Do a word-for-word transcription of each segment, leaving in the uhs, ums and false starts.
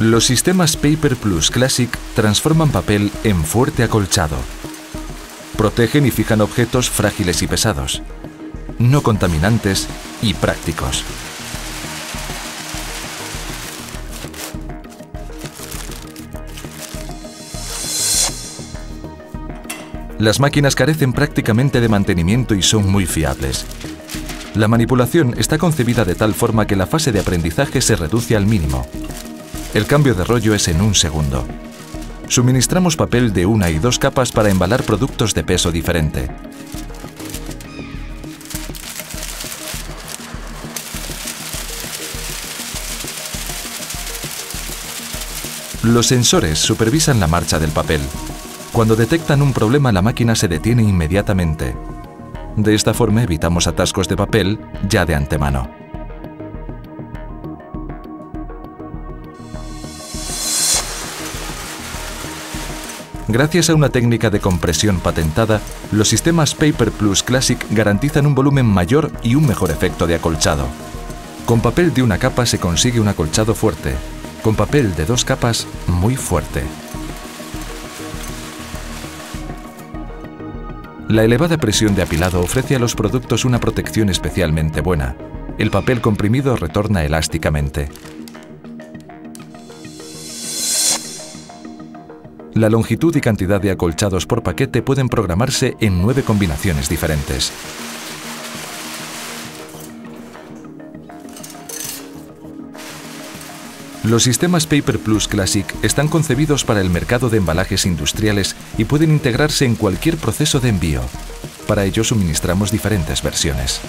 Los sistemas PaperPlus Classic transforman papel en fuerte acolchado. Protegen y fijan objetos frágiles y pesados, no contaminantes y prácticos. Las máquinas carecen prácticamente de mantenimiento y son muy fiables. La manipulación está concebida de tal forma que la fase de aprendizaje se reduce al mínimo. El cambio de rollo es en un segundo. Suministramos papel de una y dos capas para embalar productos de peso diferente. Los sensores supervisan la marcha del papel. Cuando detectan un problema, la máquina se detiene inmediatamente. De esta forma evitamos atascos de papel ya de antemano. Gracias a una técnica de compresión patentada, los sistemas PaperPlus Classic garantizan un volumen mayor y un mejor efecto de acolchado. Con papel de una capa se consigue un acolchado fuerte, con papel de dos capas muy fuerte. La elevada presión de apilado ofrece a los productos una protección especialmente buena. El papel comprimido retorna elásticamente. La longitud y cantidad de acolchados por paquete pueden programarse en nueve combinaciones diferentes. Los sistemas PaperPlus Classic están concebidos para el mercado de embalajes industriales y pueden integrarse en cualquier proceso de envío. Para ello suministramos diferentes versiones.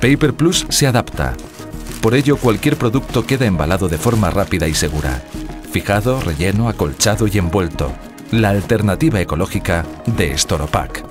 PaperPlus se adapta. Por ello, cualquier producto queda embalado de forma rápida y segura. Fijado, relleno, acolchado y envuelto. La alternativa ecológica de Storopack.